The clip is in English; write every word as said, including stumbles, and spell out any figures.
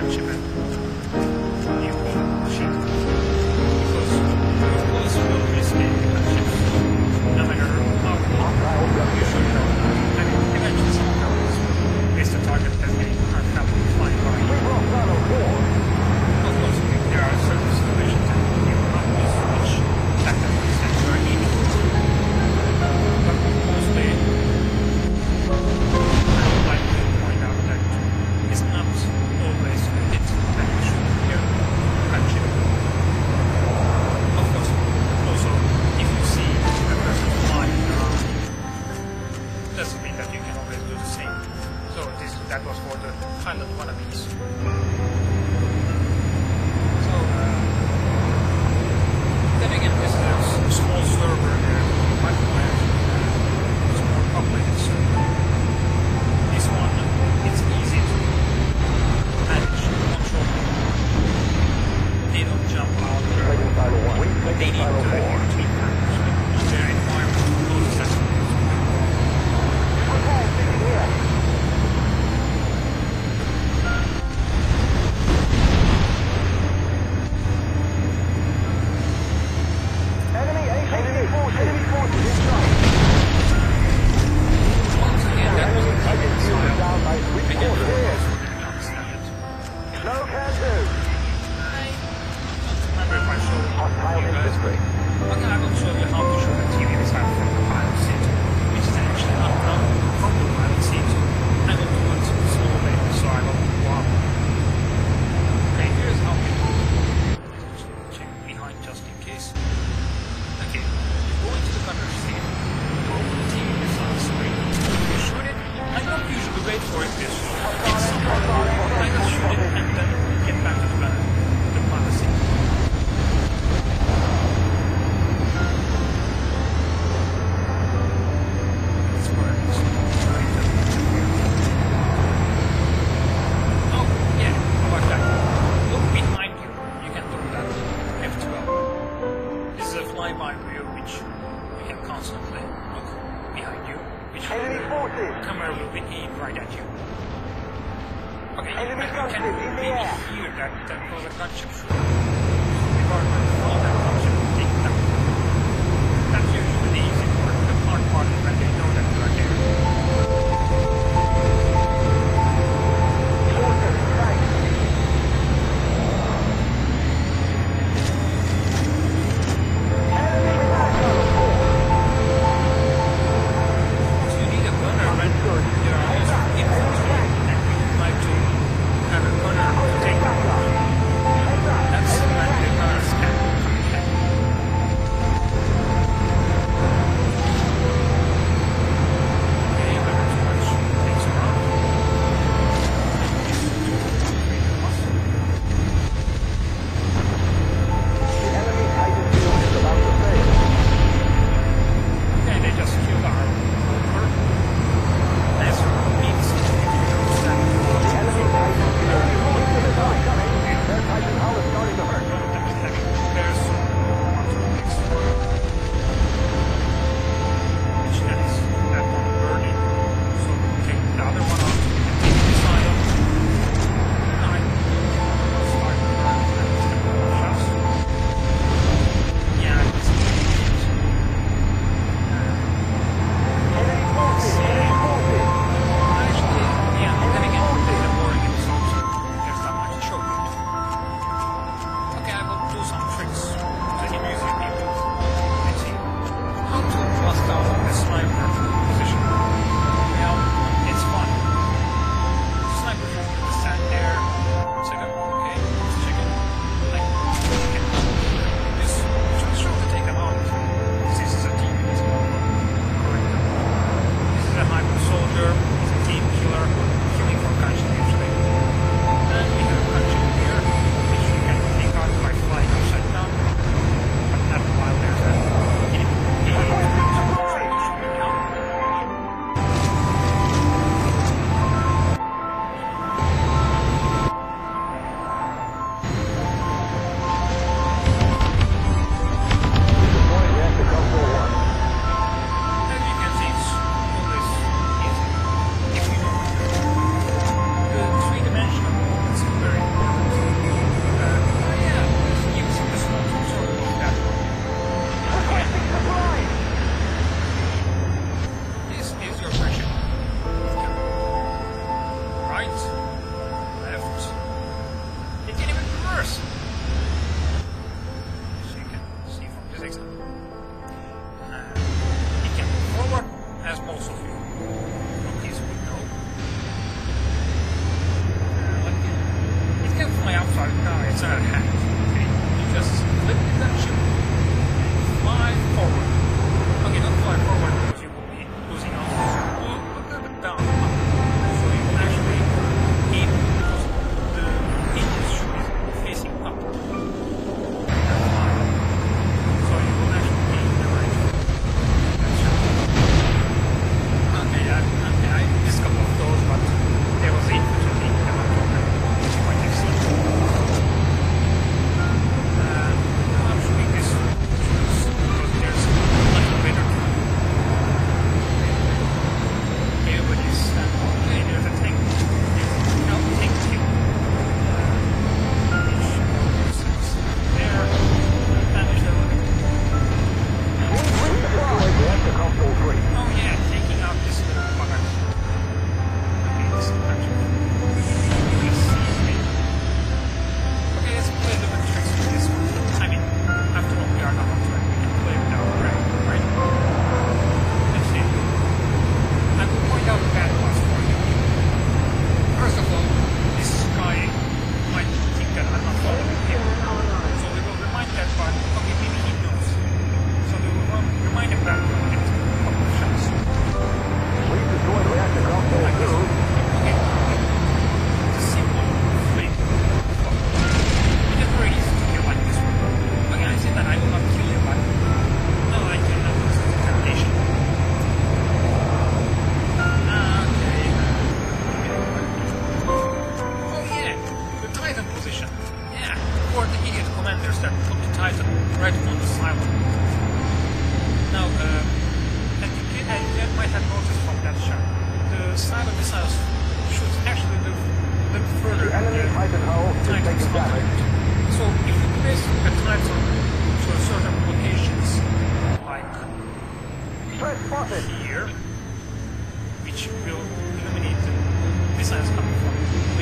countrymen, you will cheat. Because rules will mislead the country. No matter how long you should know, and eventually some problems is the target that they are traveling flying by. Of course, there are certain situations that you will not use much that happens that you are needed. But mostly, I would like to point out that it's not always a hit that you should hear country. Of course, also, if you see a person flying around, doesn't mean that you can always do the same. So this that was for the pilot wannabes. That's the man who right, left. It didn't even reverse. As you can see from this example, uh, it can move forward, as most of you from this we know. Uh, like it, it can fly outside. No, it's not a hat. Okay, you just flip the gunship and fly forward. Okay, don't fly forward. Here, which will eliminate the missiles coming from